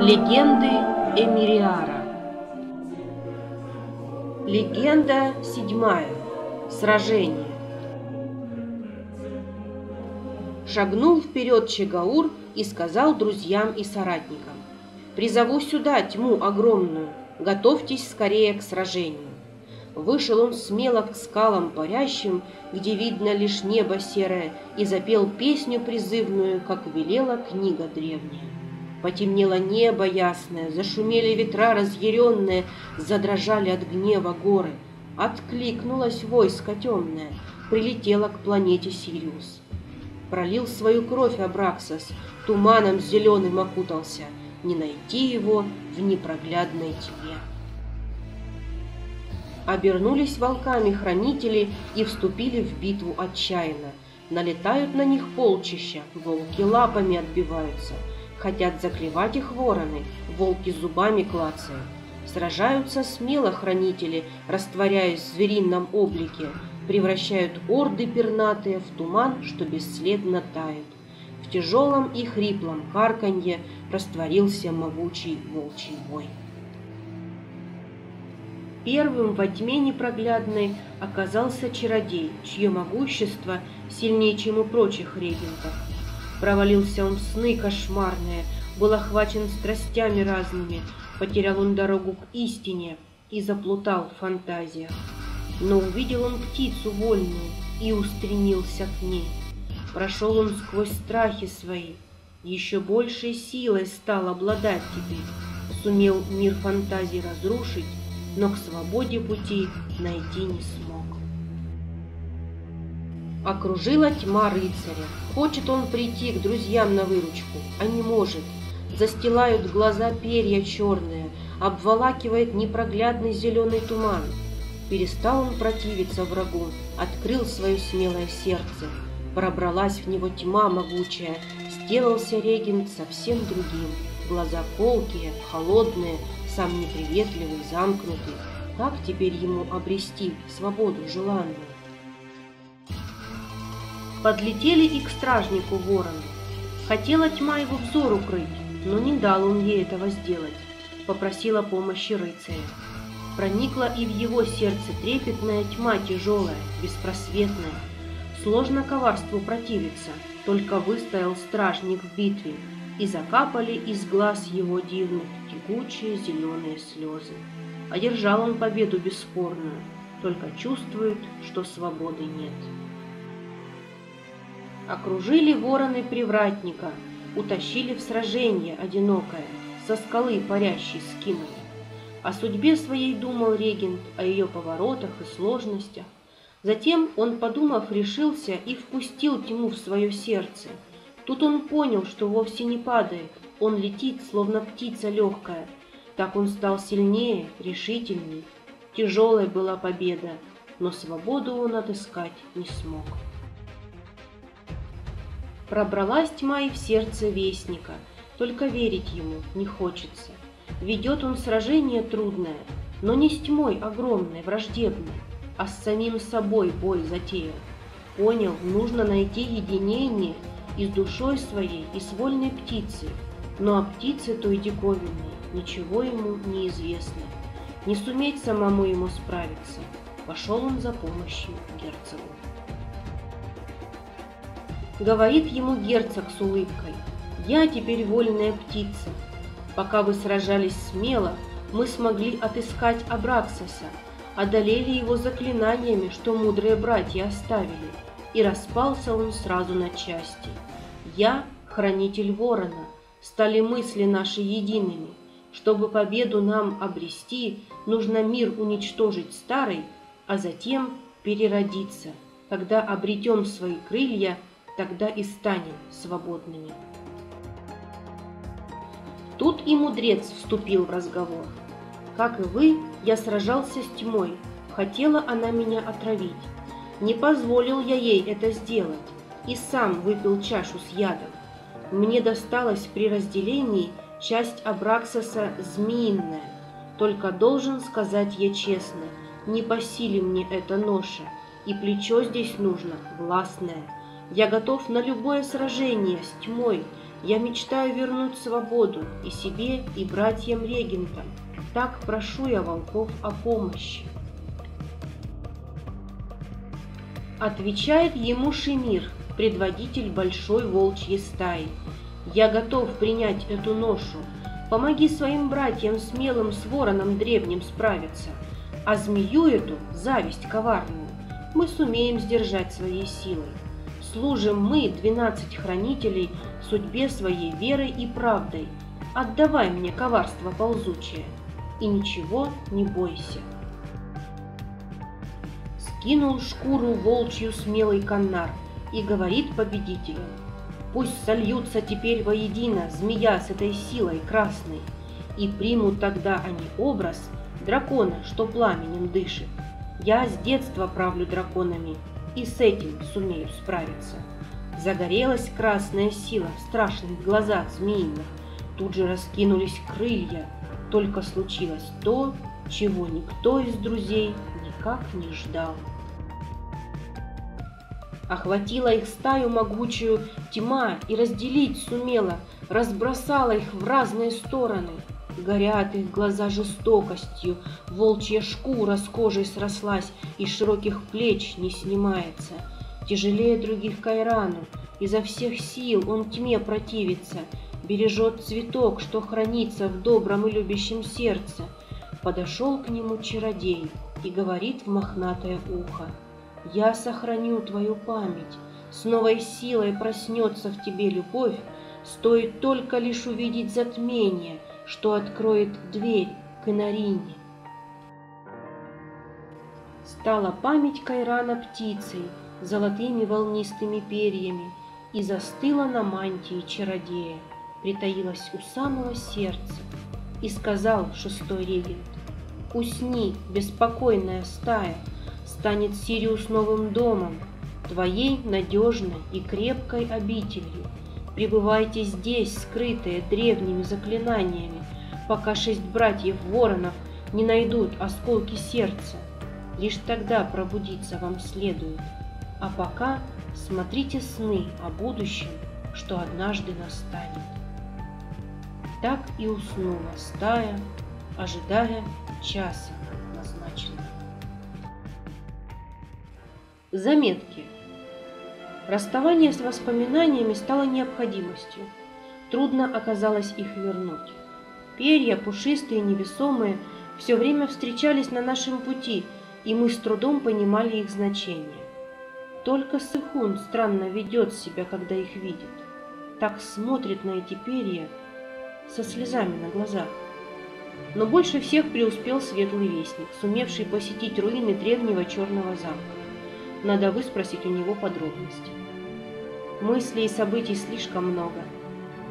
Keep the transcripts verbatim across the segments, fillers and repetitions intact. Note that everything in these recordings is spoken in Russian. Легенды Эмириара. Легенда седьмая. Сражение. Шагнул вперед Чегаур и сказал друзьям и соратникам: «Призову сюда тьму огромную, готовьтесь скорее к сражению». Вышел он смело к скалам парящим, где видно лишь небо серое, и запел песню призывную, как велела книга древняя. Потемнело небо ясное, зашумели ветра разъяренные, задрожали от гнева горы. Откликнулось войско темное, прилетело к планете Сириус. Пролил свою кровь Абраксас, туманом зеленым окутался, не найти его в непроглядной тьме. Обернулись волками хранители и вступили в битву отчаянно. Налетают на них полчища, волки лапами отбиваются. Хотят заклевать их вороны, волки зубами клацают. Сражаются смело хранители, растворяясь в зверином облике. Превращают орды пернатые в туман, что бесследно тает. В тяжелом и хриплом карканье растворился могучий волчий бой. Первым во тьме непроглядной оказался чародей, чье могущество сильнее, чем у прочих регентов. Провалился он в сны кошмарные, был охвачен страстями разными, потерял он дорогу к истине и заплутал в фантазиях. Но увидел он птицу вольную и устремился к ней. Прошел он сквозь страхи свои, еще большей силой стал обладать теперь, сумел мир фантазий разрушить, но к свободе пути найти не смог. Окружила тьма рыцаря. Хочет он прийти к друзьям на выручку, а не может. Застилают глаза перья черные, обволакивает непроглядный зеленый туман. Перестал он противиться врагу, открыл свое смелое сердце. Пробралась в него тьма могучая, сделался регент совсем другим. Глаза колкие, холодные, сам неприветливый, замкнутый. Как теперь ему обрести свободу желанную? Подлетели и к стражнику вороны. Хотела тьма его взор укрыть, но не дал он ей этого сделать. Попросила помощи рыцаря. Проникла и в его сердце трепетная тьма тяжелая, беспросветная. Сложно коварству противиться, только выстоял стражник в битве, и закапали из глаз его дивных тягучие зеленые слезы. Одержал он победу бесспорную, только чувствует, что свободы нет. Окружили вороны привратника, утащили в сражение одинокое, со скалы парящей скинули. О судьбе своей думал регент, о ее поворотах и сложностях. Затем он, подумав, решился и впустил тьму в свое сердце. Тут он понял, что вовсе не падает, он летит, словно птица легкая. Так он стал сильнее, решительней. Тяжелой была победа, но свободу он отыскать не смог. Пробралась тьма и в сердце вестника, только верить ему не хочется. Ведет он сражение трудное, но не с тьмой огромной, враждебной, а с самим собой бой затеял. Понял, нужно найти единение и с душой своей, и с вольной птицей, но о птице той диковинной ничего ему не известно. Не суметь самому ему справиться, пошел он за помощью герцогу. Говорит ему герцог с улыбкой: «Я теперь вольная птица. Пока вы сражались смело, мы смогли отыскать Абраксаса, одолели его заклинаниями, что мудрые братья оставили, и распался он сразу на части. Я, хранитель ворона, стали мысли наши едиными. Чтобы победу нам обрести, нужно мир уничтожить старый, а затем переродиться. Когда обретем свои крылья, тогда и станем свободными». Тут и мудрец вступил в разговор: «Как и вы, я сражался с тьмой, хотела она меня отравить. Не позволил я ей это сделать, и сам выпил чашу с ядом. Мне досталась при разделении часть Абраксаса змеиная. Только должен сказать я честно, не по силе мне эта ноша, и плечо здесь нужно властное. Я готов на любое сражение с тьмой, Я мечтаю вернуть свободу и себе, и братьям регента. Так прошу я волков о помощи». Отвечает ему Шемир, предводитель большой волчьей стаи. «Я готов принять эту ношу. Помоги своим братьям смелым с вороном древним справиться, а змею эту, зависть коварную, мы сумеем сдержать своей силой. Служим мы, двенадцать хранителей, судьбе своей верой и правдой. Отдавай мне коварство ползучее, и ничего не бойся». Скинул шкуру волчью смелый Каннар и говорит победителю: «Пусть сольются теперь воедино змея с этой силой красной, и примут тогда они образ дракона, что пламенем дышит. Я с детства правлю драконами, и с этим сумею справиться». Загорелась красная сила в страшных глазах змеиных, тут же раскинулись крылья. Только случилось то, чего никто из друзей никак не ждал. Охватила их стаю могучую тьма и разделить сумела, разбросала их в разные стороны. Горят их глаза жестокостью, волчья шкура с кожей срослась и широких плеч не снимается. Тяжелее других Кайрану, изо всех сил он тьме противится, бережет цветок, что хранится в добром и любящем сердце. Подошел к нему чародей и говорит в мохнатое ухо: «Я сохраню твою память, с новой силой проснется в тебе любовь, стоит только лишь увидеть затмение, что откроет дверь к Инарине». Стала память Кайрана птицей, золотыми волнистыми перьями, и застыла на мантии чародея, притаилась у самого сердца. И сказал шестой регент: «Усни, беспокойная стая, станет Сириус новым домом, твоей надежной и крепкой обителью. Пребывайте здесь, скрытые древними заклинаниями, пока шесть братьев-воронов не найдут осколки сердца. Лишь тогда пробудиться вам следует. А пока смотрите сны о будущем, что однажды настанет». Так и уснула стая, ожидая часа назначенного. Заметки. Расставание с воспоминаниями стало необходимостью. Трудно оказалось их вернуть. Перья, пушистые и невесомые, все время встречались на нашем пути, и мы с трудом понимали их значение. Только Сехун странно ведет себя, когда их видит. Так смотрит на эти перья со слезами на глазах. Но больше всех преуспел светлый вестник, сумевший посетить руины древнего черного замка. Надо выспросить у него подробности. Мыслей и событий слишком много.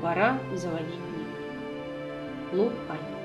Пора заводить дневник. Лукай.